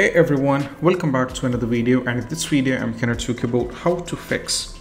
Hey everyone, welcome back to another video, and in this video I'm gonna talk about how to fix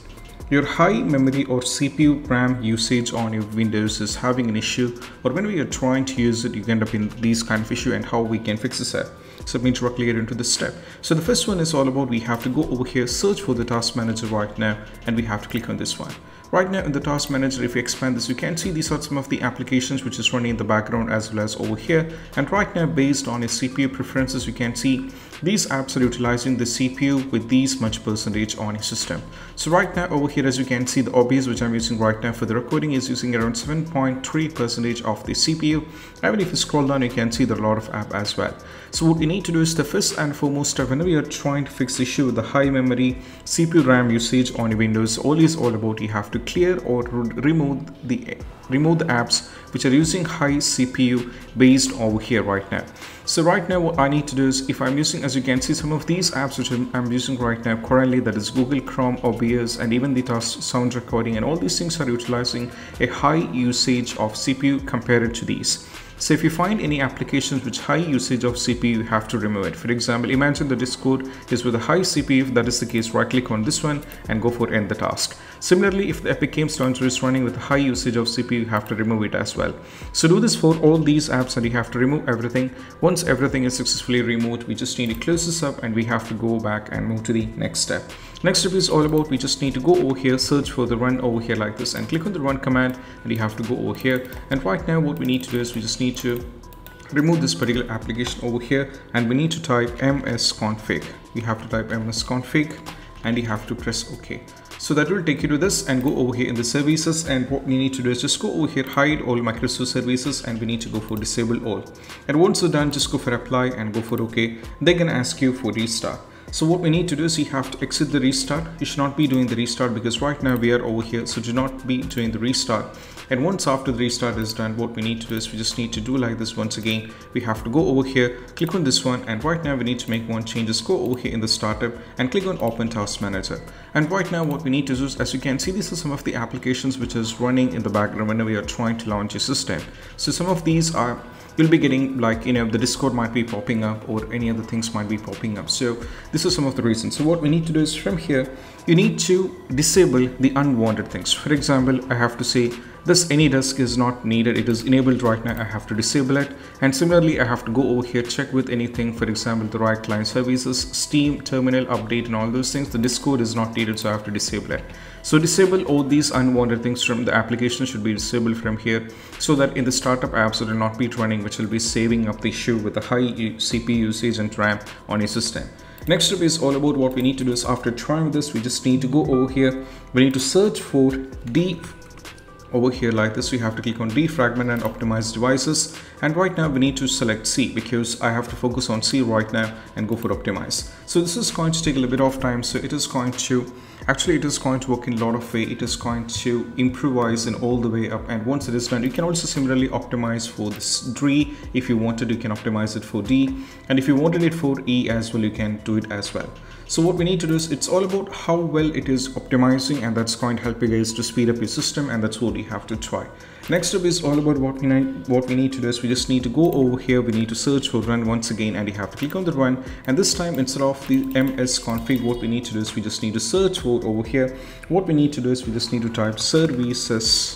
your high memory or CPU RAM usage on your Windows is having an issue, or when we are trying to use it you end up in these kind of issue and how we can fix this up. So we directly get into this step. So the first one is all about we have to go over here, search for the task manager right now, and we have to click on this one. Right now in the task manager, if you expand this, you can see these are some of the applications which is running in the background as well as over here. And right now, based on your CPU preferences, you can see these apps are utilizing the CPU with these much percentage on your system. So right now over here, as you can see, the OBS which I'm using right now for the recording is using around 7.3% of the CPU. Even if you scroll down, you can see there are a lot of apps as well. So what you need to do is the first and foremost step whenever you're trying to fix the issue with the high memory CPU RAM usage on your Windows, always all about you have to clear or remove the apps which are using high CPU based over here right now. So right now what I need to do is, if I'm using, as you can see, some of these apps which I'm using right now currently, that is Google Chrome, OBS, and even the task sound recording, and all these things are utilizing a high usage of CPU compared to these. So if you find any applications with high usage of CPU, you have to remove it. For example, imagine the Discord is with a high CPU. If that is the case, right click on this one and go for end the task. Similarly, if the Epic Games Launcher is running with high usage of CPU, you have to remove it as well. So do this for all these apps and you have to remove everything. Once everything is successfully removed, we just need to close this up and we have to go back and move to the next step. Next step is all about we just need to go over here, search for the run over here like this, and click on the run command, and you have to go over here. And right now what we need to do is we just need to remove this particular application over here, and we need to type msconfig. You have to type msconfig and you have to press OK. So that will take you to this, and go over here in the services, and what we need to do is just go over here, hide all Microsoft services, and we need to go for disable all. And once you're done, just go for apply and go for OK. They're gonna ask you for restart. So what we need to do is you have to exit the restart. You should not be doing the restart because right now we are over here, so do not be doing the restart. And once after the restart is done, what we need to do is we just need to do like this once again. We have to go over here, click on this one, and right now we need to make one change. Just go over here in the startup and click on open task manager. And right now what we need to do is, as you can see, these are some of the applications which is running in the background whenever you're trying to launch your system. So some of these are, you'll be getting like, you know, the Discord might be popping up or any other things might be popping up. So this is some of the reasons. So what we need to do is from here, you need to disable the unwanted things. For example, I have to say this any desk is not needed. It is enabled right now. I have to disable it. And similarly, I have to go over here, check with anything. For example, the right client services, Steam, terminal update, and all those things. The Discord is not needed, so I have to disable it. So disable all these unwanted things from the application should be disabled from here, so that in the startup apps it will not be running, which will be saving up the issue with the high CPU usage and RAM on your system. Next step is all about what we need to do is, after trying this, we just need to go over here. We need to search for deep over here like this. We have to click on defragment and optimize devices, and right now we need to select C because I have to focus on C right now and go for optimize. So this is going to take a little bit of time, so it is going to work in a lot of way. It is going to improvise in all the way up, and once it is done, you can also similarly optimize for this D. If you wanted, you can optimize it for D, and if you wanted it for E as well, you can do it as well. So what we need to do is, it's all about how well it is optimizing, and that's going to help you guys to speed up your system, and that's what you have to try. Next up is all about what we need to do is, we just need to go over here, we need to search for run once again, and you have to click on the run. And this time, instead of the msconfig, what we need to do is we just need to search for over here. What we need to do is we just need to type services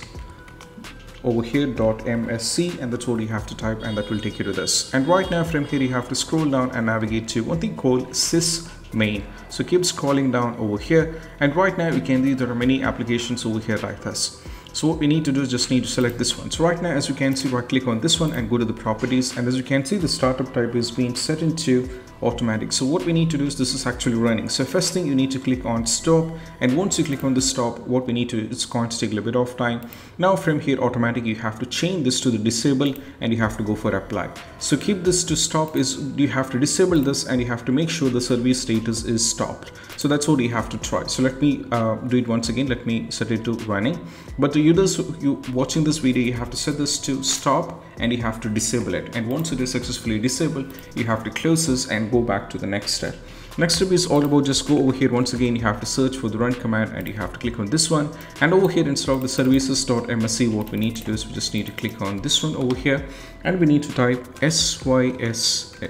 over here .msc, and that's what you have to type, and that will take you to this. And right now from here you have to scroll down and navigate to one thing called sysmain. So keep scrolling down over here, and right now you can see there are many applications over here like this. So what we need to do is just need to select this one. So right now, as you can see, right click on this one and go to the properties, and as you can see, the startup type is being set into automatic. So what we need to do is, this is actually running. So first thing, you need to click on stop, and once you click on the stop, what we need to do, it's going to take a little bit of time. Now from here automatic, you have to change this to the disable, and you have to go for apply. So keep this to stop is, you have to disable this, and you have to make sure the service status is stopped. So that's what you have to try. So let me do it once again. Let me set it to running. But the users you watching this video, you have to set this to stop, and you have to disable it. And once it is successfully disabled, you have to close this and go back to the next step. Next step is all about, just go over here once again, you have to search for the run command, and you have to click on this one. And over here, instead of the services.msc, what we need to do is we just need to click on this one over here, and we need to type sysdmsc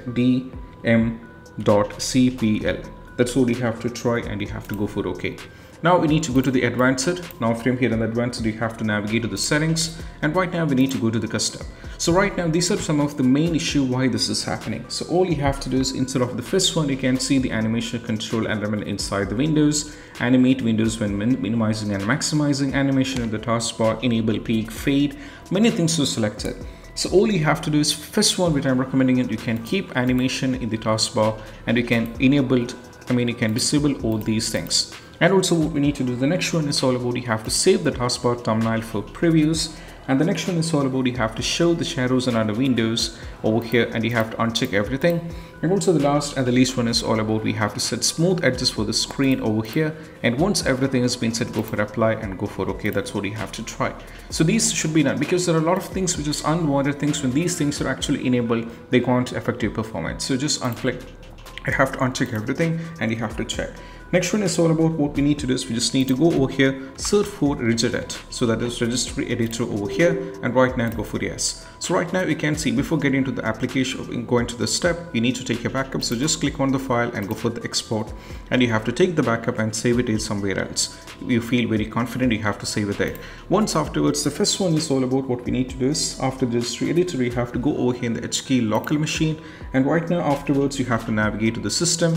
.cpl. That's what you have to try, and you have to go for OK. Now we need to go to the advanced. Now from here in the advanced, you have to navigate to the settings, and right now we need to go to the custom. So right now these are some of the main issue why this is happening. So all you have to do is, instead of the first one, you can see the animation control element inside the windows, animate windows when minimizing and maximizing, animation in the taskbar, enable peak, fade, many things are selected. So all you have to do is first one, which I'm recommending it, you can keep animation in the taskbar, and you can enable, you can disable all these things. And also what we need to do, the next one is all about you have to save the taskbar thumbnail for previews, and the next one is all about you have to show the shadows and other windows over here, and you have to uncheck everything. And also the last and the least one is all about we have to set smooth edges for the screen over here, and once everything has been set, go for apply and go for OK. That's what you have to try. So these should be done, because there are a lot of things which is unwanted things. When these things are actually enabled, they can't affect your performance. So just unclick. You have to uncheck everything and you have to check. Next one is all about what we need to do is we just need to go over here, search for regedit. So that is registry editor over here, and right now go for yes. So right now you can see, before getting to the application, going to the step, you need to take your backup. So just click on the file and go for the export, and you have to take the backup and save it somewhere else. If you feel very confident, you have to save it there. Once afterwards, the first one is all about what we need to do is after the registry editor, you have to go over here in the HKey local machine, and right now afterwards you have to navigate to the system,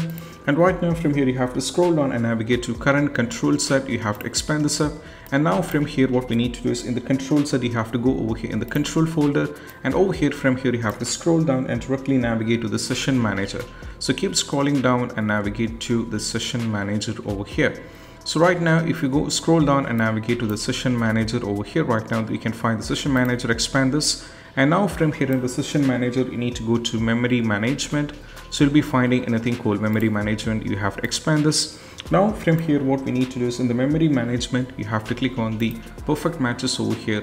and right now from here you have to scroll down and navigate to current control set. You have to expand this up, and now from here what we need to do is in the control set you have to go over here in the control folder, and over here from here you have to scroll down and directly navigate to the session manager. So keep scrolling down and navigate to the session manager over here. So right now if you go scroll down and navigate to the session manager over here, right now you can find the session manager, expand this, and now from here in the session manager you need to go to memory management. So you'll be finding anything called memory management. You have to expand this. Now from here what we need to do is in the memory management you have to click on the perfect matches over here.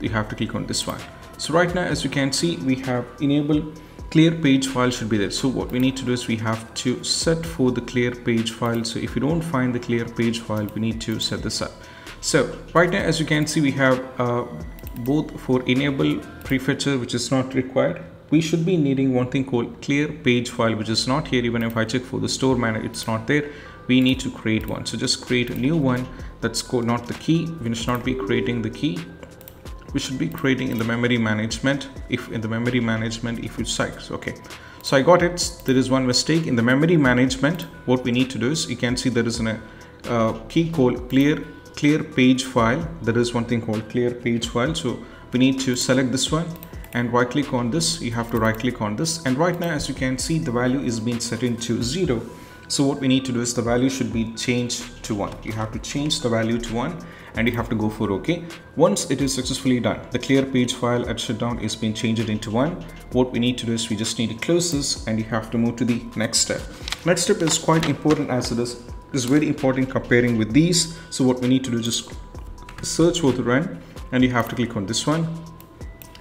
You have to click on this one. So right now as you can see we have enable clear page file should be there. So what we need to do is we have to set for the clear page file. So if you don't find the clear page file, we need to set this up. So right now as you can see we have both for enable prefetcher, which is not required. We should be needing one thing called clear page file, which is not here. Even if I check for the store manager, it's not there. We need to create one. So just create a new one. That's called not the key. We should not be creating the key. We should be creating in the memory management. If in the memory management, if it's size, okay. So I got it. There is one mistake in the memory management. What we need to do is you can see there is a key called clear page file. There is one thing called clear page file. So we need to select this one and right click on this. You have to right click on this, and right now as you can see the value is being set into 0. So what we need to do is the value should be changed to 1. You have to change the value to 1 and you have to go for OK. Once it is successfully done, the clear page file at shutdown is being changed into 1. What we need to do is we just need to close this, and you have to move to the next step. Next step is quite important, as it is very important comparing with these. So what we need to do is just search for the run, and you have to click on this one.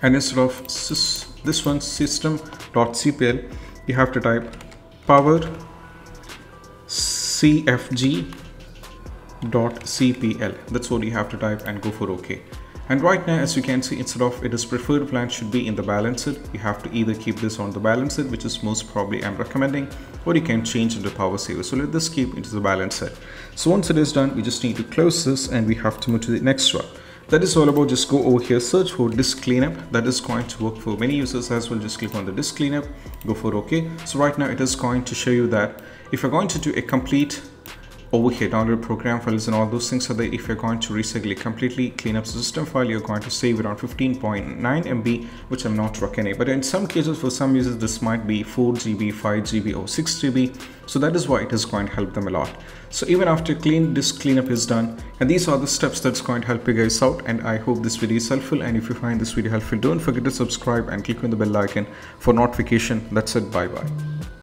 And instead of this one system.cpl, you have to type power cfg.cpl. That's what you have to type and go for OK. And right now as you can see, instead of it is preferred plan should be in the balanced. You have to either keep this on the balanced, which is most probably I'm recommending, or you can change into power saver. So let this keep into the balanced. So once it is done, we just need to close this, and we have to move to the next one. That is all about just go over here, search for disk cleanup. That is going to work for many users as well. Just click on the disk cleanup, go for OK. So right now it is going to show you that if you're going to do a complete over here, download program files and all those things are there. If you're going to recycle completely clean up system file, you're going to save around 15.9 MB, which I'm not recommending. But in some cases, for some users, this might be 4 GB, 5 GB or 6 GB. So that is why it is going to help them a lot. So even after clean disk cleanup is done, and these are the steps that's going to help you guys out. And I hope this video is helpful. And if you find this video helpful, don't forget to subscribe and click on the bell icon for notification. That's it. Bye bye.